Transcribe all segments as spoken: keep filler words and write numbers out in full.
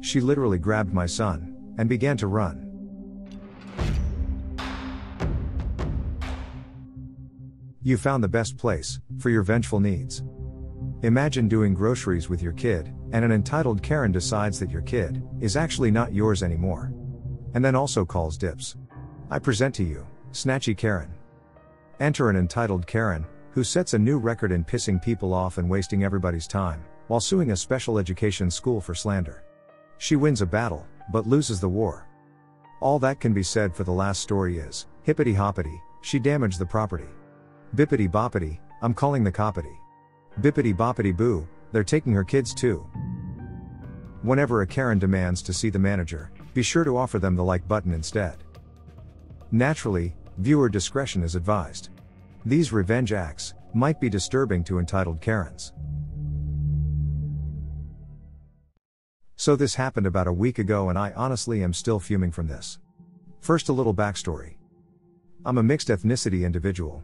She literally grabbed my son and began to run. You found the best place for your vengeful needs. Imagine doing groceries with your kid, and an entitled Karen decides that your kid is actually not yours anymore. And then also calls dibs. I present to you, Snatchy Karen. Enter an entitled Karen, who sets a new record in pissing people off and wasting everybody's time, while suing a special education school for slander. She wins a battle, but loses the war. All that can be said for the last story is, hippity hoppity, she damaged the property. Bippity boppity, I'm calling the coppity. Bippity boppity boo, they're taking her kids too. Whenever a Karen demands to see the manager, be sure to offer them the like button instead. Naturally, viewer discretion is advised. These revenge acts might be disturbing to entitled Karens. So this happened about a week ago, and I honestly am still fuming from this. First, a little backstory. I'm a mixed ethnicity individual.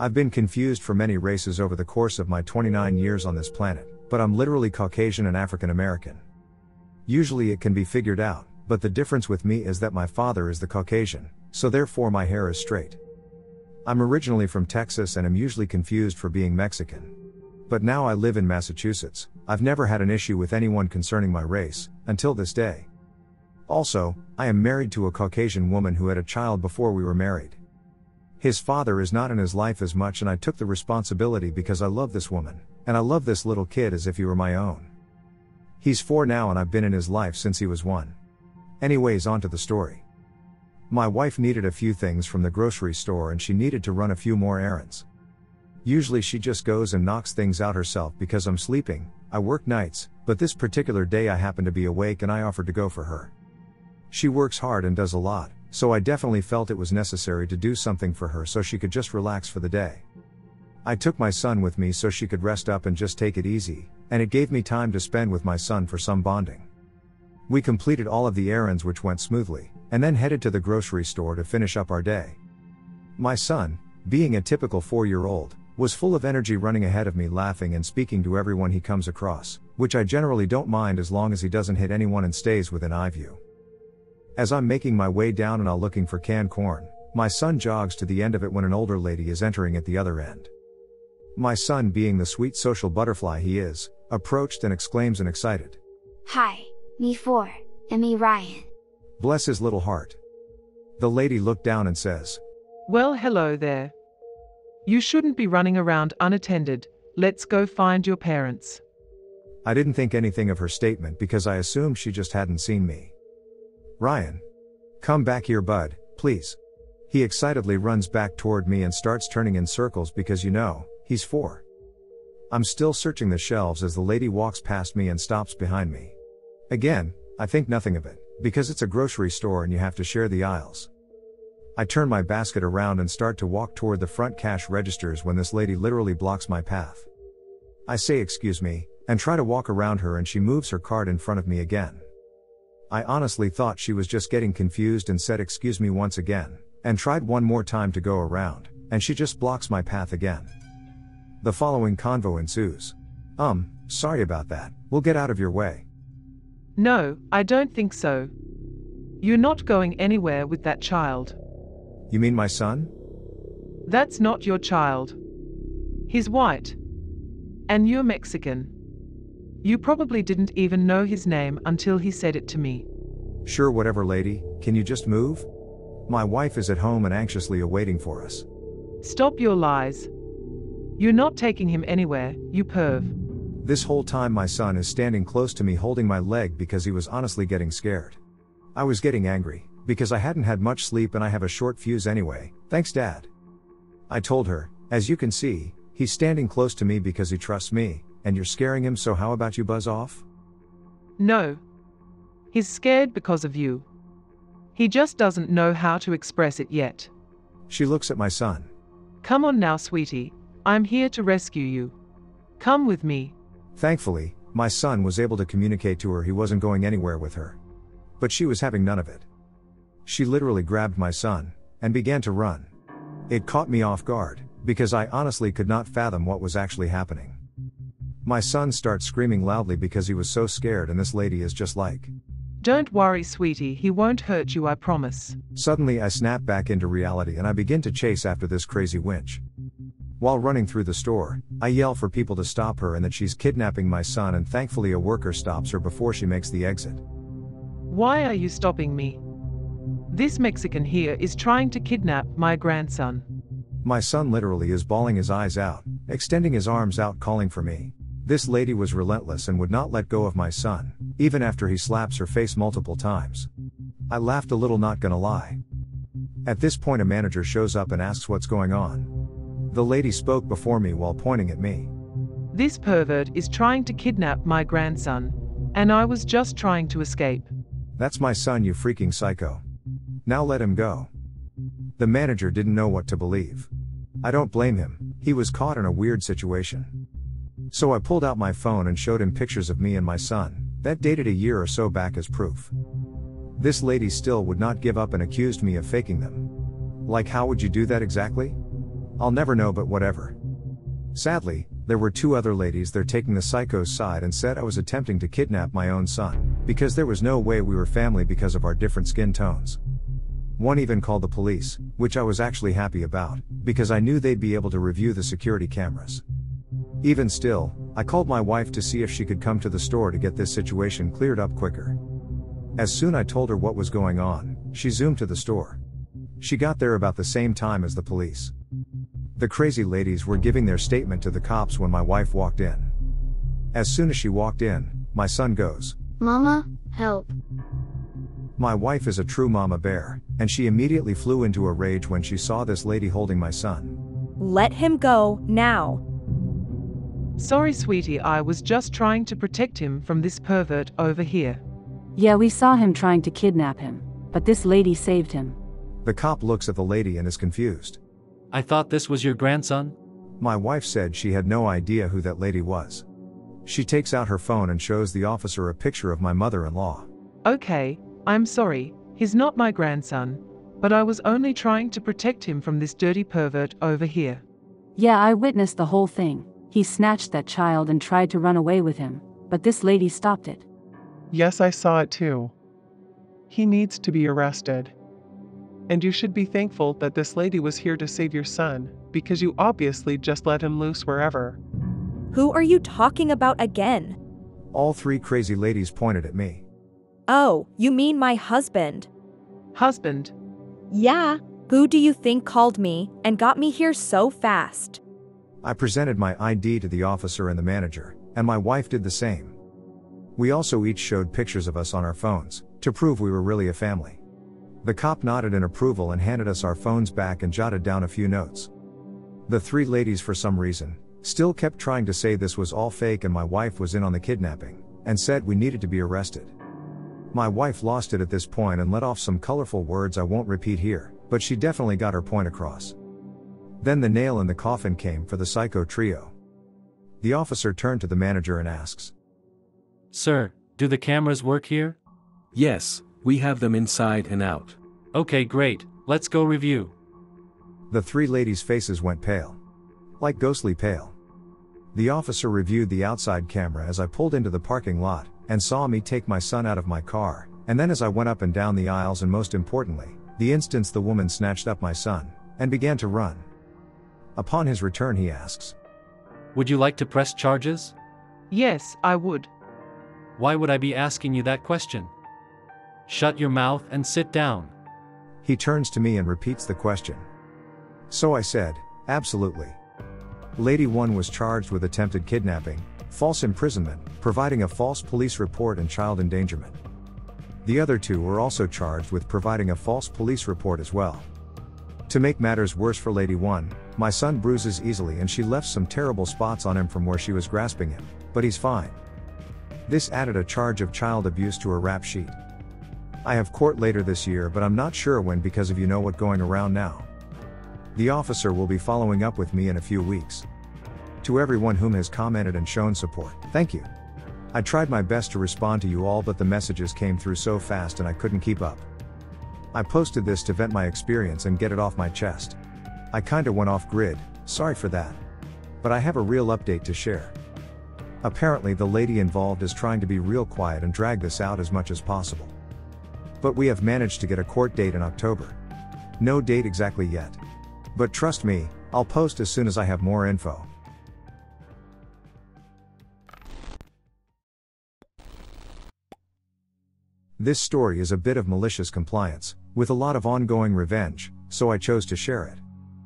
I've been confused for many races over the course of my twenty-nine years on this planet, but I'm literally Caucasian and African American. Usually it can be figured out, but the difference with me is that my father is the Caucasian, so therefore my hair is straight. I'm originally from Texas and am usually confused for being Mexican. But now I live in Massachusetts. I've never had an issue with anyone concerning my race, until this day. Also, I am married to a Caucasian woman who had a child before we were married. His father is not in his life as much, and I took the responsibility because I love this woman, and I love this little kid as if he were my own. He's four now, and I've been in his life since he was one. Anyways, on to the story. My wife needed a few things from the grocery store, and she needed to run a few more errands. Usually she just goes and knocks things out herself because I'm sleeping, I work nights, but this particular day I happened to be awake and I offered to go for her. She works hard and does a lot, so I definitely felt it was necessary to do something for her so she could just relax for the day. I took my son with me so she could rest up and just take it easy, and it gave me time to spend with my son for some bonding. We completed all of the errands, which went smoothly, and then headed to the grocery store to finish up our day. My son, being a typical four-year-old, was full of energy, running ahead of me, laughing and speaking to everyone he comes across, which I generally don't mind as long as he doesn't hit anyone and stays within eye view. As I'm making my way down and all looking for canned corn, my son jogs to the end of it when an older lady is entering at the other end. My son, being the sweet social butterfly he is, approached and exclaims an excited, "Hi, me four, and me Ryan." Bless his little heart. The lady looked down and says, "Well, hello there. You shouldn't be running around unattended. Let's go find your parents." I didn't think anything of her statement because I assumed she just hadn't seen me. "Ryan, come back here, bud, please." He excitedly runs back toward me and starts turning in circles because, you know, he's four. I'm still searching the shelves as the lady walks past me and stops behind me. Again, I think nothing of it, because it's a grocery store and you have to share the aisles. I turn my basket around and start to walk toward the front cash registers when this lady literally blocks my path. I say, "Excuse me," and try to walk around her, and she moves her cart in front of me again. I honestly thought she was just getting confused and said "excuse me" once again, and tried one more time to go around, and she just blocks my path again. The following convo ensues. Um, sorry about that, we'll get out of your way." "No, I don't think so. You're not going anywhere with that child." "You mean my son?" "That's not your child. He's white. And you're Mexican. You probably didn't even know his name until he said it to me." "Sure, whatever, lady, can you just move? My wife is at home and anxiously awaiting for us." "Stop your lies. You're not taking him anywhere, you perv." This whole time my son is standing close to me holding my leg because he was honestly getting scared. I was getting angry, because I hadn't had much sleep and I have a short fuse anyway. "Thanks, Dad," I told her, "as you can see, he's standing close to me because he trusts me. And you're scaring him, so how about you buzz off?" "No. He's scared because of you. He just doesn't know how to express it yet." She looks at my son. "Come on now, sweetie. I'm here to rescue you. Come with me." Thankfully, my son was able to communicate to her he wasn't going anywhere with her. But she was having none of it. She literally grabbed my son and began to run. It caught me off guard, because I honestly could not fathom what was actually happening. My son starts screaming loudly because he was so scared, and this lady is just like, "Don't worry, sweetie, he won't hurt you, I promise." Suddenly I snap back into reality and I begin to chase after this crazy wench. While running through the store, I yell for people to stop her and that she's kidnapping my son, and thankfully a worker stops her before she makes the exit. "Why are you stopping me? This Mexican here is trying to kidnap my grandson." My son literally is bawling his eyes out, extending his arms out, calling for me. This lady was relentless and would not let go of my son, even after he slaps her face multiple times. I laughed a little, not gonna lie. At this point a manager shows up and asks what's going on. The lady spoke before me while pointing at me. "This pervert is trying to kidnap my grandson, and I was just trying to escape." "That's my son, you freaking psycho. Now let him go." The manager didn't know what to believe. I don't blame him, he was caught in a weird situation. So I pulled out my phone and showed him pictures of me and my son, that dated a year or so back, as proof. This lady still would not give up and accused me of faking them. Like, how would you do that exactly? I'll never know, but whatever. Sadly, there were two other ladies there taking the psycho's side and said I was attempting to kidnap my own son, because there was no way we were family because of our different skin tones. One even called the police, which I was actually happy about, because I knew they'd be able to review the security cameras. Even still, I called my wife to see if she could come to the store to get this situation cleared up quicker. As soon as I told her what was going on, she zoomed to the store. She got there about the same time as the police. The crazy ladies were giving their statement to the cops when my wife walked in. As soon as she walked in, my son goes, "Mama, help." My wife is a true mama bear, and she immediately flew into a rage when she saw this lady holding my son. "Let him go, now." "Sorry, sweetie, I was just trying to protect him from this pervert over here." "Yeah, we saw him trying to kidnap him, but this lady saved him." The cop looks at the lady and is confused. "I thought this was your grandson?" My wife said she had no idea who that lady was. She takes out her phone and shows the officer a picture of my mother-in-law. "Okay, I'm sorry, he's not my grandson, but I was only trying to protect him from this dirty pervert over here." "Yeah, I witnessed the whole thing. He snatched that child and tried to run away with him, but this lady stopped it." "Yes, I saw it too. He needs to be arrested. And you should be thankful that this lady was here to save your son, because you obviously just let him loose wherever." "Who are you talking about again?" All three crazy ladies pointed at me. "Oh, you mean my husband." "Husband?" "Yeah, who do you think called me and got me here so fast?" I presented my I D to the officer and the manager, and my wife did the same. We also each showed pictures of us on our phones, to prove we were really a family. The cop nodded in approval and handed us our phones back and jotted down a few notes. The three ladies, for some reason, still kept trying to say this was all fake and my wife was in on the kidnapping, and said we needed to be arrested. My wife lost it at this point and let off some colorful words I won't repeat here, but she definitely got her point across. Then the nail in the coffin came for the psycho trio. The officer turned to the manager and asks, "Sir, do the cameras work here?" "Yes, we have them inside and out." "Okay, great, let's go review." The three ladies' faces went pale. Like ghostly pale. The officer reviewed the outside camera as I pulled into the parking lot, and saw me take my son out of my car, and then as I went up and down the aisles, and most importantly, the instance the woman snatched up my son, and began to run. Upon his return he asks, "Would you like to press charges?" "Yes, I would." "Why would I be asking you that question? Shut your mouth and sit down." He turns to me and repeats the question. So I said, "Absolutely." Lady one was charged with attempted kidnapping, false imprisonment, providing a false police report, and child endangerment. The other two were also charged with providing a false police report as well. To make matters worse for Lady one, my son bruises easily and she left some terrible spots on him from where she was grasping him, but he's fine. This added a charge of child abuse to her rap sheet. I have court later this year, but I'm not sure when because of you know what going around now. The officer will be following up with me in a few weeks. To everyone whom has commented and shown support, thank you. I tried my best to respond to you all, but the messages came through so fast and I couldn't keep up. I posted this to vent my experience and get it off my chest. I kinda went off grid, sorry for that. But I have a real update to share. Apparently the lady involved is trying to be real quiet and drag this out as much as possible. But we have managed to get a court date in October. No date exactly yet. But trust me, I'll post as soon as I have more info. This story is a bit of malicious compliance, with a lot of ongoing revenge, so I chose to share it.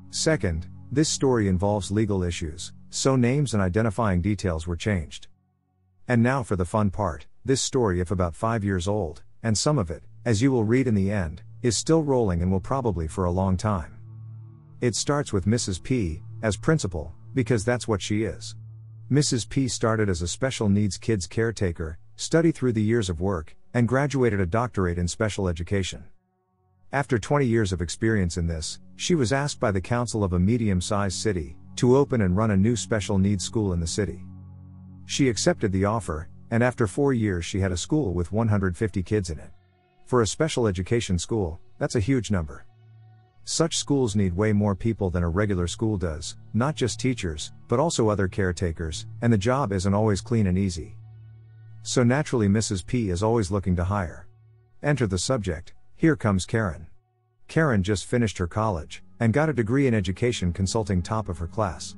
Second, this story involves legal issues, so names and identifying details were changed. And now for the fun part, this story is about five years old, and some of it, as you will read in the end, is still rolling and will probably for a long time. It starts with Missus P, as principal, because that's what she is. Missus P started as a special needs kids caretaker, studied through the years of work, and graduated a doctorate in special education. After twenty years of experience in this, she was asked by the council of a medium-sized city to open and run a new special needs school in the city. She accepted the offer, and after four years she had a school with one hundred fifty kids in it. For a special education school, that's a huge number. Such schools need way more people than a regular school does, not just teachers, but also other caretakers, and the job isn't always clean and easy. So naturally Missus P is always looking to hire. Enter the subject, here comes Karen. Karen just finished her college, and got a degree in education consulting, top of her class.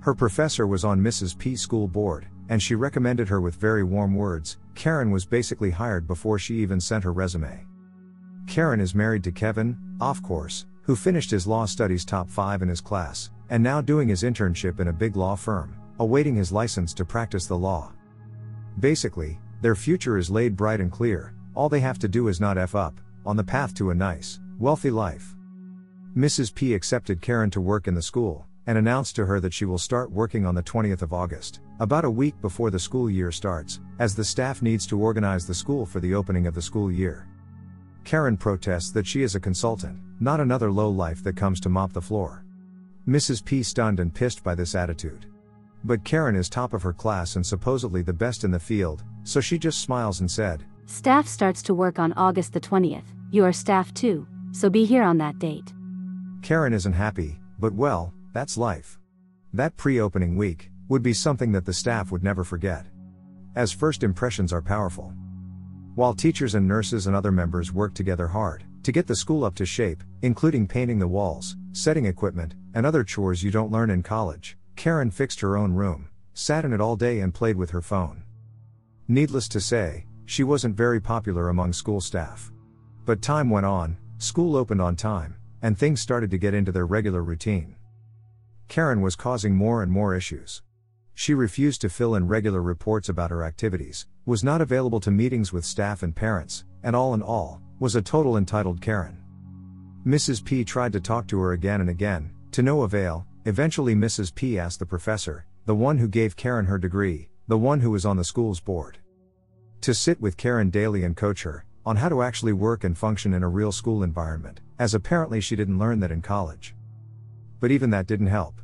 Her professor was on Missus P's school board, and she recommended her with very warm words. Karen was basically hired before she even sent her resume. Karen is married to Kevin, off course, who finished his law studies top five in his class, and now doing his internship in a big law firm, awaiting his license to practice the law. Basically, their future is laid bright and clear, all they have to do is not F up, on the path to a nice, wealthy life. Missus P accepted Karen to work in the school, and announced to her that she will start working on the twentieth of August, about a week before the school year starts, as the staff needs to organize the school for the opening of the school year. Karen protests that she is a consultant, not another lowlife that comes to mop the floor. Missus P stunned and pissed by this attitude. But Karen is top of her class and supposedly the best in the field, so she just smiles and said, "Staff starts to work on August the twentieth, you are staff too, so be here on that date." Karen isn't happy, but well, that's life. That pre-opening week would be something that the staff would never forget, as first impressions are powerful. While teachers and nurses and other members work together hard to get the school up to shape, including painting the walls, setting equipment, and other chores you don't learn in college, Karen fixed her own room, sat in it all day and played with her phone. Needless to say, she wasn't very popular among school staff. But time went on, school opened on time, and things started to get into their regular routine. Karen was causing more and more issues. She refused to fill in regular reports about her activities, was not available to meetings with staff and parents, and all in all, was a total entitled Karen. Missus P tried to talk to her again and again, to no avail. Eventually Missus P asked the professor, the one who gave Karen her degree, the one who was on the school's board, to sit with Karen daily and coach her on how to actually work and function in a real school environment, as apparently she didn't learn that in college. But even that didn't help.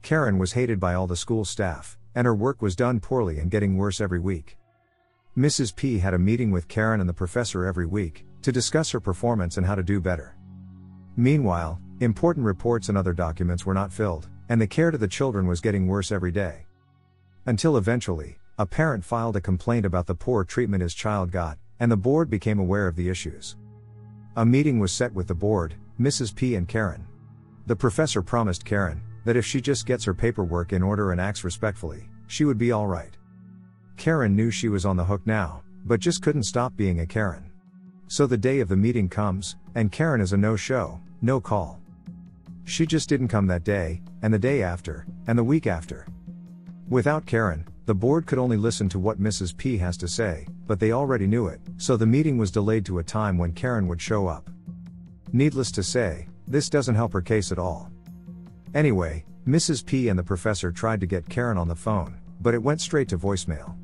Karen was hated by all the school staff, and her work was done poorly and getting worse every week. Missus P had a meeting with Karen and the professor every week, to discuss her performance and how to do better. Meanwhile, important reports and other documents were not filled, and the care to the children was getting worse every day. Until eventually, a parent filed a complaint about the poor treatment his child got, and the board became aware of the issues. A meeting was set with the board, Missus P and Karen. The professor promised Karen that if she just gets her paperwork in order and acts respectfully, she would be all right. Karen knew she was on the hook now, but just couldn't stop being a Karen. So the day of the meeting comes, and Karen is a no-show, no call. She just didn't come that day, and the day after, and the week after. Without Karen, the board could only listen to what Missus P has to say, but they already knew it, so the meeting was delayed to a time when Karen would show up. Needless to say, this doesn't help her case at all. Anyway, Missus P and the professor tried to get Karen on the phone, but it went straight to voicemail.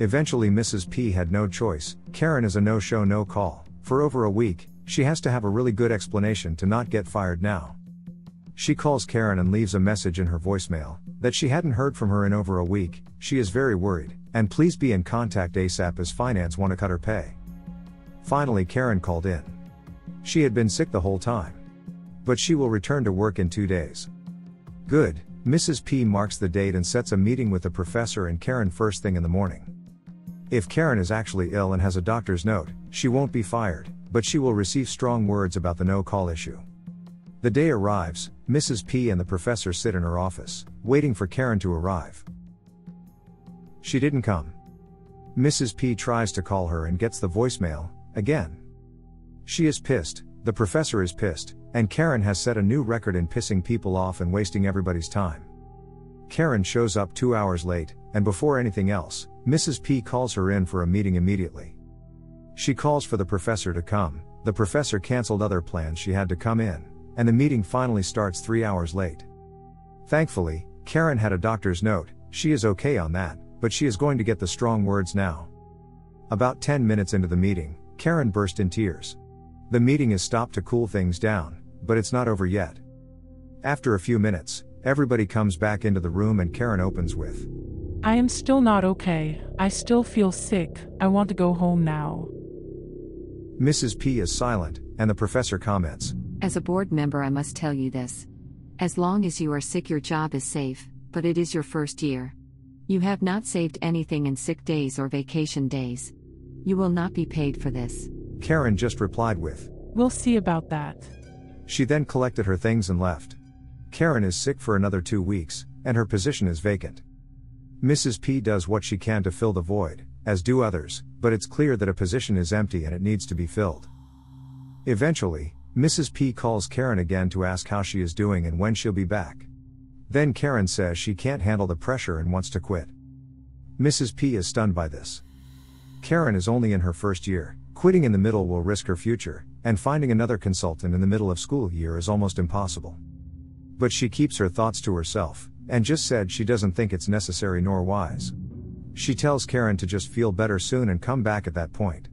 Eventually Missus P had no choice. Karen is a no-show, no call. For over a week, she has to have a really good explanation to not get fired now. She calls Karen and leaves a message in her voicemail that she hadn't heard from her in over a week. She is very worried, and please be in contact ASAP as finance want to cut her pay. Finally Karen called in. She had been sick the whole time, but she will return to work in two days. Good, Missus P marks the date and sets a meeting with the professor and Karen first thing in the morning. If Karen is actually ill and has a doctor's note, she won't be fired, but she will receive strong words about the no-call issue. The day arrives, Missus P and the professor sit in her office, waiting for Karen to arrive. She didn't come. Missus P tries to call her and gets the voicemail, again. She is pissed, the professor is pissed, and Karen has set a new record in pissing people off and wasting everybody's time. Karen shows up two hours late, and before anything else, Missus P calls her in for a meeting immediately. She calls for the professor to come, the professor canceled other plans she had to come in, and the meeting finally starts three hours late. Thankfully, Karen had a doctor's note, she is okay on that, but she is going to get the strong words now. About ten minutes into the meeting, Karen burst in tears. The meeting is stopped to cool things down, but it's not over yet. After a few minutes, everybody comes back into the room and Karen opens with, "I am still not okay, I still feel sick, I want to go home now." Missus P is silent, and the professor comments, "As a board member I must tell you this. As long as you are sick your job is safe, but it is your first year. You have not saved anything in sick days or vacation days. You will not be paid for this." Karen just replied with, "We'll see about that." She then collected her things and left. Karen is sick for another two weeks, and her position is vacant. Missus P does what she can to fill the void, as do others, but it's clear that a position is empty and it needs to be filled. Eventually, Missus P calls Karen again to ask how she is doing and when she'll be back. Then Karen says she can't handle the pressure and wants to quit. Missus P is stunned by this. Karen is only in her first year, quitting in the middle will risk her future, and finding another consultant in the middle of school year is almost impossible. But she keeps her thoughts to herself, and just said she doesn't think it's necessary nor wise. She tells Karen to just feel better soon and come back at that point.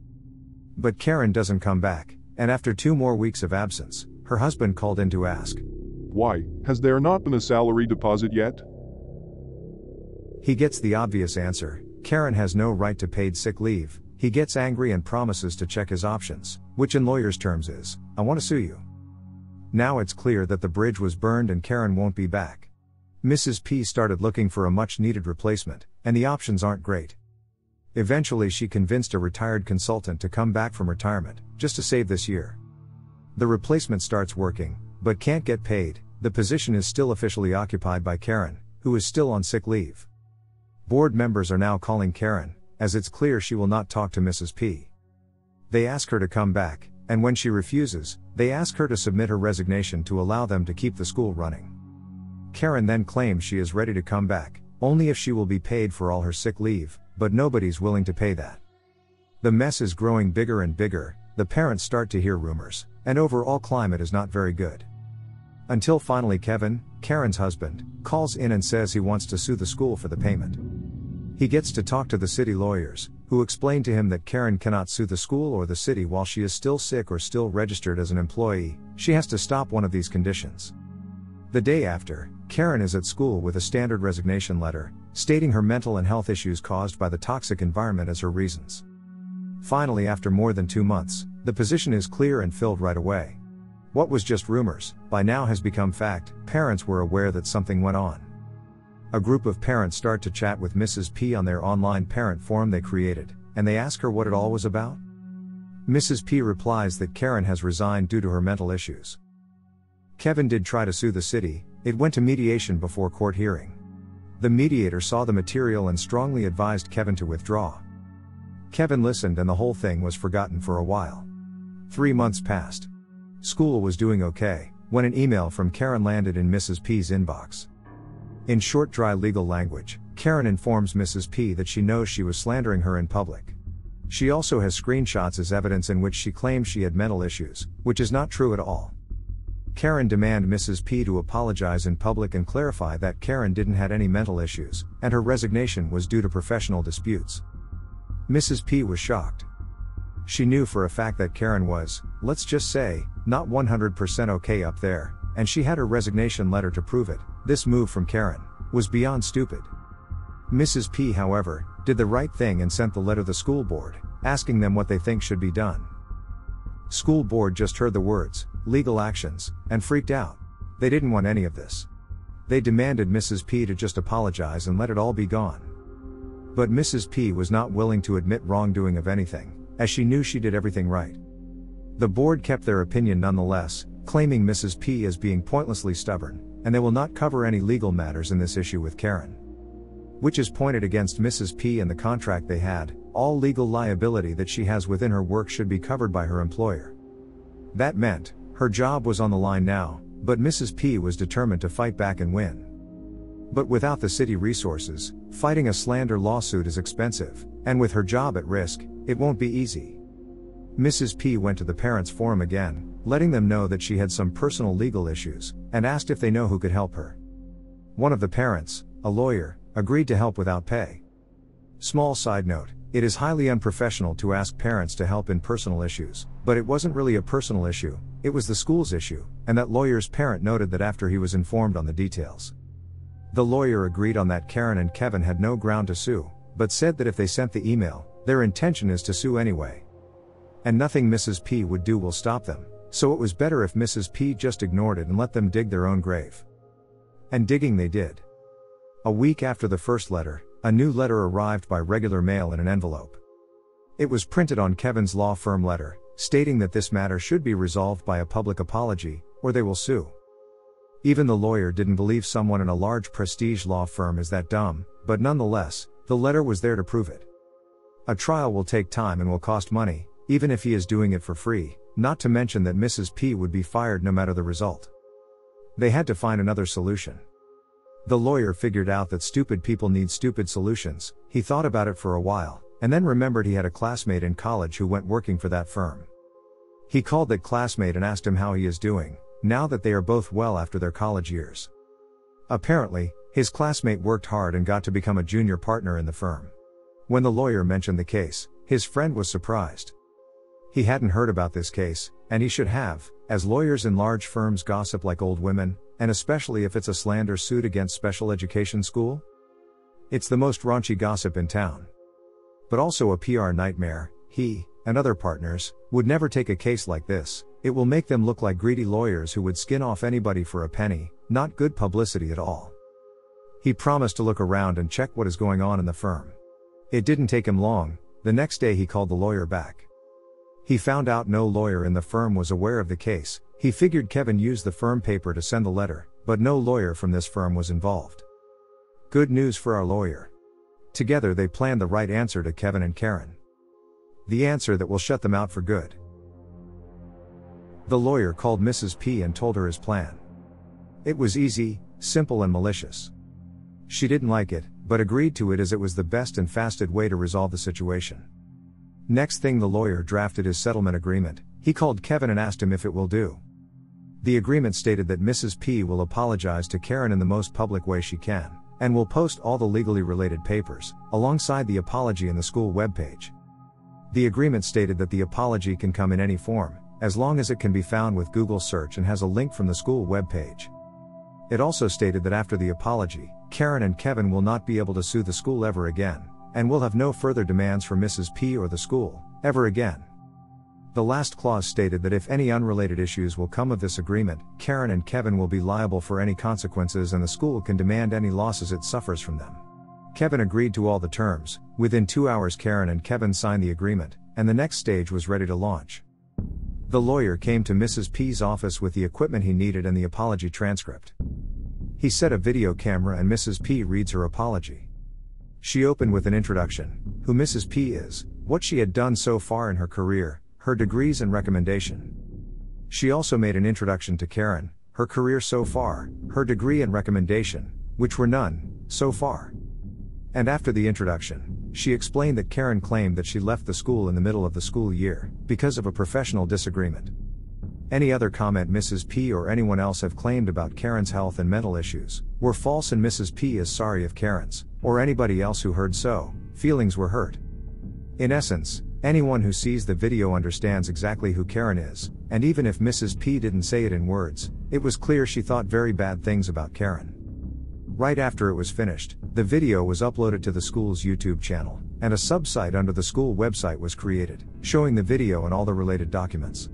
But Karen doesn't come back, and after two more weeks of absence, her husband called in to ask, "Why, has there not been a salary deposit yet?" He gets the obvious answer, Karen has no right to paid sick leave. He gets angry and promises to check his options, which in lawyers' terms is, "I want to sue you." Now it's clear that the bridge was burned and Karen won't be back. Missus P started looking for a much-needed replacement, and the options aren't great. Eventually she convinced a retired consultant to come back from retirement, just to save this year. The replacement starts working, but can't get paid. The position is still officially occupied by Karen, who is still on sick leave. Board members are now calling Karen, as it's clear she will not talk to Missus P. They ask her to come back, and when she refuses, they ask her to submit her resignation to allow them to keep the school running. Karen then claims she is ready to come back, only if she will be paid for all her sick leave, but nobody's willing to pay that. The mess is growing bigger and bigger, the parents start to hear rumors, and overall climate is not very good. Until finally Kevin, Karen's husband, calls in and says he wants to sue the school for the payment. He gets to talk to the city lawyers, who explain to him that Karen cannot sue the school or the city while she is still sick or still registered as an employee. She has to stop one of these conditions. The day after, Karen is at school with a standard resignation letter, stating her mental and health issues caused by the toxic environment as her reasons. Finally, after more than two months, the position is clear and filled right away. What was just rumors, by now has become fact. Parents were aware that something went on. A group of parents start to chat with Missus P on their online parent forum they created, and they ask her what it all was about. Missus P replies that Karen has resigned due to her mental issues. Kevin did try to sue the city, it went to mediation before court hearing. The mediator saw the material and strongly advised Kevin to withdraw. Kevin listened and the whole thing was forgotten for a while. Three months passed. School was doing okay, when an email from Karen landed in Missus P's inbox. In short, dry legal language, Karen informs Missus P that she knows she was slandering her in public. She also has screenshots as evidence in which she claims she had mental issues, which is not true at all. Karen demands Missus P to apologize in public and clarify that Karen didn't have any mental issues, and her resignation was due to professional disputes. Missus P was shocked. She knew for a fact that Karen was, let's just say, not one hundred percent okay up there, and she had her resignation letter to prove it. This move from Karen was beyond stupid. Missus P, however, did the right thing and sent the letter to the school board, asking them what they think should be done. School board just heard the words, legal actions, and freaked out. They didn't want any of this. They demanded Missus P to just apologize and let it all be gone. But Missus P was not willing to admit wrongdoing of anything, as she knew she did everything right. The board kept their opinion nonetheless, claiming Missus P as being pointlessly stubborn, and they will not cover any legal matters in this issue with Karen. Which is pointed against Missus P and the contract they had, all legal liability that she has within her work should be covered by her employer. That meant, her job was on the line now, but Missus P was determined to fight back and win. But without the city resources, fighting a slander lawsuit is expensive, and with her job at risk, it won't be easy. Missus P went to the parents' forum again, letting them know that she had some personal legal issues, and asked if they know who could help her. One of the parents, a lawyer, agreed to help without pay. Small side note, it is highly unprofessional to ask parents to help in personal issues, but it wasn't really a personal issue, it was the school's issue, and that lawyer's parent noted that after he was informed on the details. The lawyer agreed on that Karen and Kevin had no ground to sue, but said that if they sent the email, their intention is to sue anyway. And nothing Missus P would do will stop them, so it was better if Missus P just ignored it and let them dig their own grave. And digging they did. A week after the first letter, a new letter arrived by regular mail in an envelope. It was printed on Kevin's law firm letter, stating that this matter should be resolved by a public apology, or they will sue. Even the lawyer didn't believe someone in a large prestige law firm is that dumb, but nonetheless, the letter was there to prove it. A trial will take time and will cost money, even if he is doing it for free, not to mention that Missus P would be fired no matter the result. They had to find another solution. The lawyer figured out that stupid people need stupid solutions. He thought about it for a while, and then remembered he had a classmate in college who went working for that firm. He called that classmate and asked him how he is doing, now that they are both well after their college years. Apparently, his classmate worked hard and got to become a junior partner in the firm. When the lawyer mentioned the case, his friend was surprised. He hadn't heard about this case, and he should have, as lawyers in large firms gossip like old women, and especially if it's a slander suit against special education school. It's the most raunchy gossip in town. But also a P R nightmare. He, and other partners, would never take a case like this. It will make them look like greedy lawyers who would skin off anybody for a penny, not good publicity at all. He promised to look around and check what is going on in the firm. It didn't take him long. The next day he called the lawyer back. He found out no lawyer in the firm was aware of the case. He figured Kevin used the firm paper to send the letter, but no lawyer from this firm was involved. Good news for our lawyer. Together they planned the right answer to Kevin and Karen. The answer that will shut them out for good. The lawyer called Missus P and told her his plan. It was easy, simple and malicious. She didn't like it, but agreed to it as it was the best and fastest way to resolve the situation. Next thing the lawyer drafted his settlement agreement. He called Kevin and asked him if it will do. The agreement stated that Missus P will apologize to Karen in the most public way she can, and will post all the legally related papers, alongside the apology in the school webpage. The agreement stated that the apology can come in any form, as long as it can be found with Google search and has a link from the school webpage. It also stated that after the apology, Karen and Kevin will not be able to sue the school ever again, and will have no further demands for Missus P or the school, ever again. The last clause stated that if any unrelated issues will come of this agreement, Karen and Kevin will be liable for any consequences and the school can demand any losses it suffers from them. Kevin agreed to all the terms. Within two hours Karen and Kevin signed the agreement, and the next stage was ready to launch. The lawyer came to Missus P's office with the equipment he needed and the apology transcript. He set a video camera and Missus P reads her apology. She opened with an introduction, who Missus P is, what she had done so far in her career, her degrees and recommendation. She also made an introduction to Karen, her career so far, her degree and recommendation, which were none, so far. And after the introduction, she explained that Karen claimed that she left the school in the middle of the school year, because of a professional disagreement. Any other comment Missus P or anyone else have claimed about Karen's health and mental issues, were false and Missus P is sorry if Karen's, or anybody else who heard so, feelings were hurt. In essence, anyone who sees the video understands exactly who Karen is, and even if Missus P didn't say it in words, it was clear she thought very bad things about Karen. Right after it was finished, the video was uploaded to the school's YouTube channel, and a sub-site under the school website was created, showing the video and all the related documents,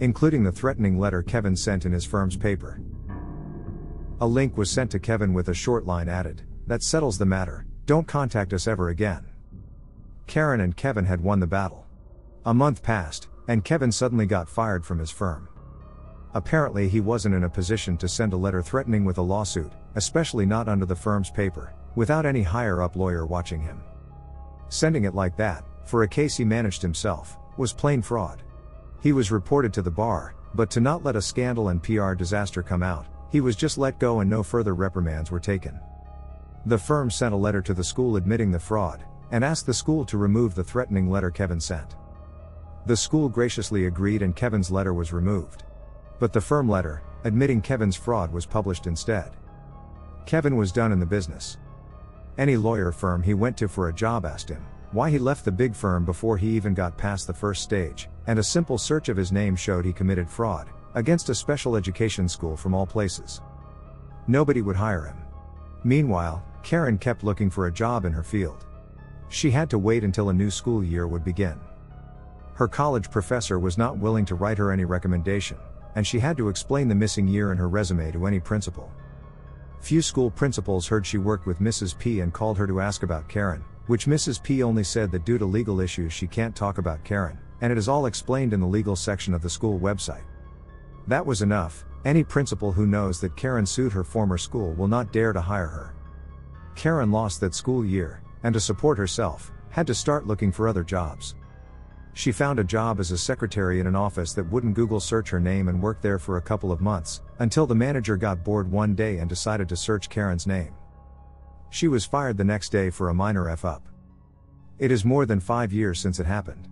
including the threatening letter Kevin sent in his firm's paper. A link was sent to Kevin with a short line added, "That settles the matter, don't contact us ever again." Karen and Kevin had won the battle. A month passed, and Kevin suddenly got fired from his firm. Apparently he wasn't in a position to send a letter threatening with a lawsuit, especially not under the firm's paper, without any higher-up lawyer watching him. Sending it like that, for a case he managed himself, was plain fraud. He was reported to the bar, but to not let a scandal and P R disaster come out, he was just let go and no further reprimands were taken. The firm sent a letter to the school admitting the fraud, and asked the school to remove the threatening letter Kevin sent. The school graciously agreed and Kevin's letter was removed. But the firm letter, admitting Kevin's fraud, was published instead. Kevin was done in the business. Any lawyer firm he went to for a job asked him why he left the big firm before he even got past the first stage, and a simple search of his name showed he committed fraud, against a special education school from all places. Nobody would hire him. Meanwhile, Karen kept looking for a job in her field. She had to wait until a new school year would begin. Her college professor was not willing to write her any recommendation, and she had to explain the missing year in her resume to any principal. Few school principals heard she worked with Missus P and called her to ask about Karen, which Missus P only said that due to legal issues she can't talk about Karen, and it is all explained in the legal section of the school website. That was enough. Any principal who knows that Karen sued her former school will not dare to hire her. Karen lost that school year, and to support herself, had to start looking for other jobs. She found a job as a secretary in an office that wouldn't Google search her name and worked there for a couple of months, until the manager got bored one day and decided to search Karen's name. She was fired the next day for a minor F-up. It is more than five years since it happened.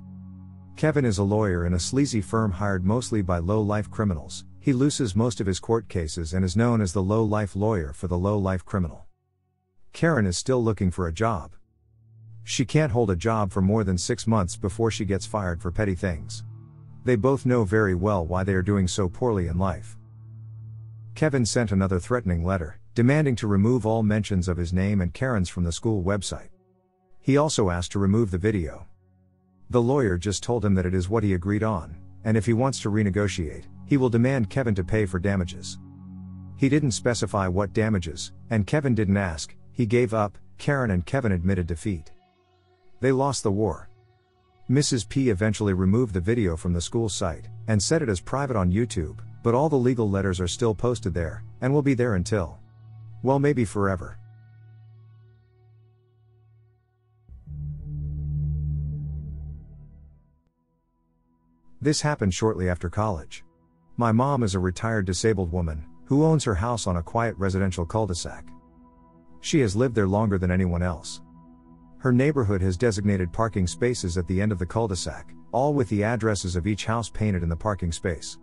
Kevin is a lawyer in a sleazy firm hired mostly by low-life criminals. He loses most of his court cases and is known as the low-life lawyer for the low-life criminal. Karen is still looking for a job. She can't hold a job for more than six months before she gets fired for petty things. They both know very well why they are doing so poorly in life. Kevin sent another threatening letter, demanding to remove all mentions of his name and Karen's from the school website. He also asked to remove the video. The lawyer just told him that it is what he agreed on, and if he wants to renegotiate, he will demand Kevin to pay for damages. He didn't specify what damages, and Kevin didn't ask. He gave up. Karen and Kevin admitted defeat. They lost the war. Missus P eventually removed the video from the school site, and set it as private on YouTube, but all the legal letters are still posted there, and will be there until, well, maybe forever. This happened shortly after college. My mom is a retired disabled woman, who owns her house on a quiet residential cul-de-sac. She has lived there longer than anyone else. Her neighborhood has designated parking spaces at the end of the cul-de-sac, all with the addresses of each house painted in the parking space.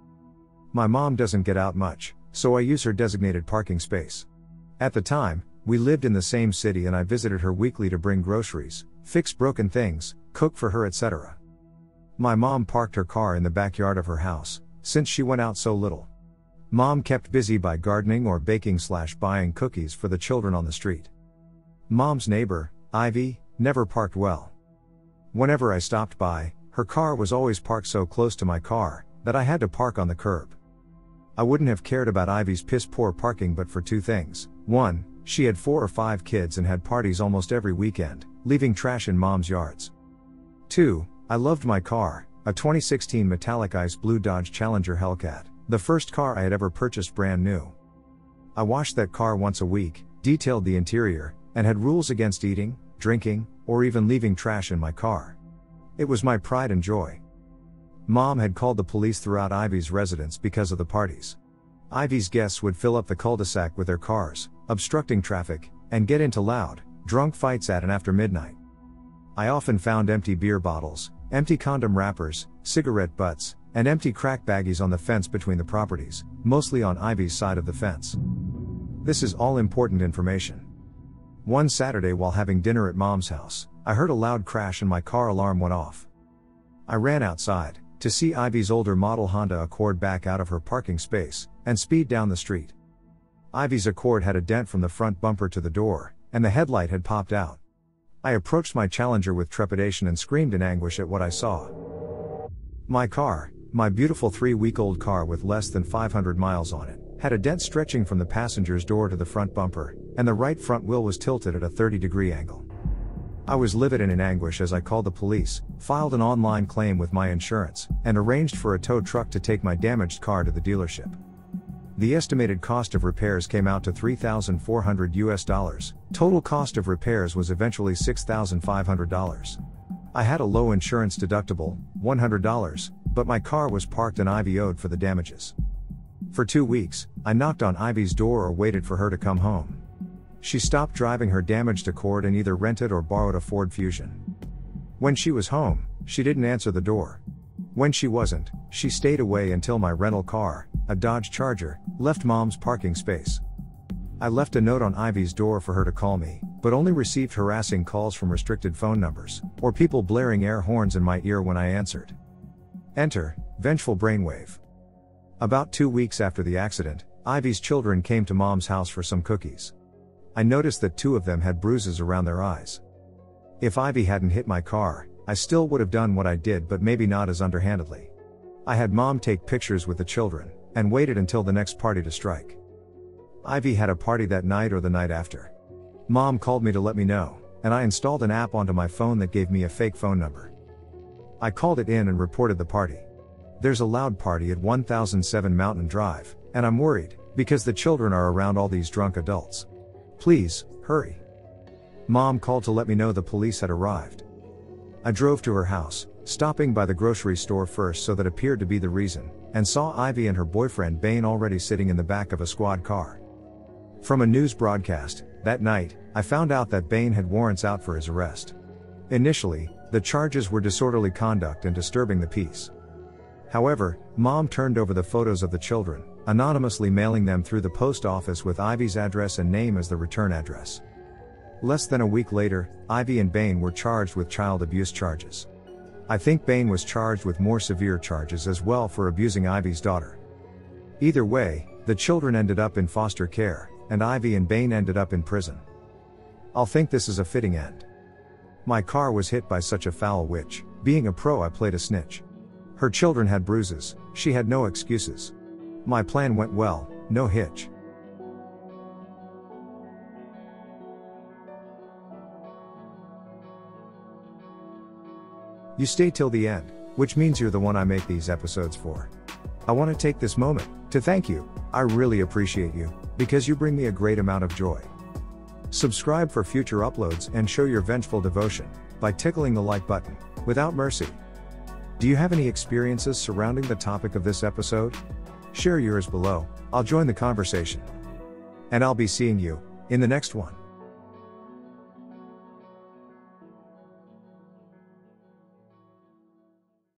My mom doesn't get out much, so I use her designated parking space. At the time, we lived in the same city and I visited her weekly to bring groceries, fix broken things, cook for her, et cetera. My mom parked her car in the backyard of her house, since she went out so little. Mom kept busy by gardening or baking slash buying cookies for the children on the street. Mom's neighbor, Ivy, never parked well. Whenever I stopped by, her car was always parked so close to my car, that I had to park on the curb. I wouldn't have cared about Ivy's piss-poor parking but for two things. One, she had four or five kids and had parties almost every weekend, leaving trash in Mom's yards. Two, I loved my car, a twenty sixteen metallic ice blue Dodge Challenger Hellcat, the first car I had ever purchased brand new. I washed that car once a week, detailed the interior, and had rules against eating, drinking, or even leaving trash in my car. It was my pride and joy. Mom had called the police throughout Ivy's residence because of the parties. Ivy's guests would fill up the cul-de-sac with their cars, obstructing traffic, and get into loud, drunk fights at and after midnight. I often found empty beer bottles, empty condom wrappers, cigarette butts, and empty crack baggies on the fence between the properties, mostly on Ivy's side of the fence. This is all important information. One Saturday while having dinner at Mom's house, I heard a loud crash and my car alarm went off. I ran outside, to see Ivy's older model Honda Accord back out of her parking space, and speed down the street. Ivy's Accord had a dent from the front bumper to the door, and the headlight had popped out. I approached my Challenger with trepidation and screamed in anguish at what I saw. My car, my beautiful three-week-old car with less than five hundred miles on it, had a dent stretching from the passenger's door to the front bumper, and the right front wheel was tilted at a thirty degree angle. I was livid and in anguish as I called the police, filed an online claim with my insurance, and arranged for a tow truck to take my damaged car to the dealership. The estimated cost of repairs came out to three thousand four hundred U S dollars, total cost of repairs was eventually six thousand five hundred dollars. I had a low insurance deductible, one hundred dollars, but my car was parked and Ivy owed for the damages. For two weeks, I knocked on Ivy's door or waited for her to come home. She stopped driving her damaged Accord and either rented or borrowed a Ford Fusion. When she was home, she didn't answer the door. When she wasn't, she stayed away until my rental car, a Dodge Charger, left mom's parking space. I left a note on Ivy's door for her to call me, but only received harassing calls from restricted phone numbers, or people blaring air horns in my ear when I answered. Enter, vengeful brainwave. About two weeks after the accident, Ivy's children came to mom's house for some cookies. I noticed that two of them had bruises around their eyes. If Ivy hadn't hit my car, I still would have done what I did, but maybe not as underhandedly. I had mom take pictures with the children, and waited until the next party to strike. Ivy had a party that night or the night after. Mom called me to let me know, and I installed an app onto my phone that gave me a fake phone number. I called it in and reported the party. There's a loud party at one thousand seven Mountain Drive, and I'm worried, because the children are around all these drunk adults. Please, hurry. Mom called to let me know the police had arrived. I drove to her house, stopping by the grocery store first, so that appeared to be the reason, and saw Ivy and her boyfriend Bane already sitting in the back of a squad car. From a news broadcast, that night, I found out that Bane had warrants out for his arrest. Initially, the charges were disorderly conduct and disturbing the peace. However, Mom turned over the photos of the children, anonymously mailing them through the post office with Ivy's address and name as the return address. Less than a week later, Ivy and Bane were charged with child abuse charges. I think Bane was charged with more severe charges as well for abusing Ivy's daughter. Either way, the children ended up in foster care, and Ivy and Bane ended up in prison. I'll think this is a fitting end. My car was hit by such a foul witch. Being a pro, I played a snitch. Her children had bruises, she had no excuses. My plan went well, no hitch. You stay till the end, which means you're the one I make these episodes for. I want to take this moment to thank you. I really appreciate you, because you bring me a great amount of joy. Subscribe for future uploads and show your vengeful devotion by tickling the like button, without mercy. Do you have any experiences surrounding the topic of this episode? Share yours below, I'll join the conversation. And I'll be seeing you in the next one.